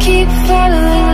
Keep following.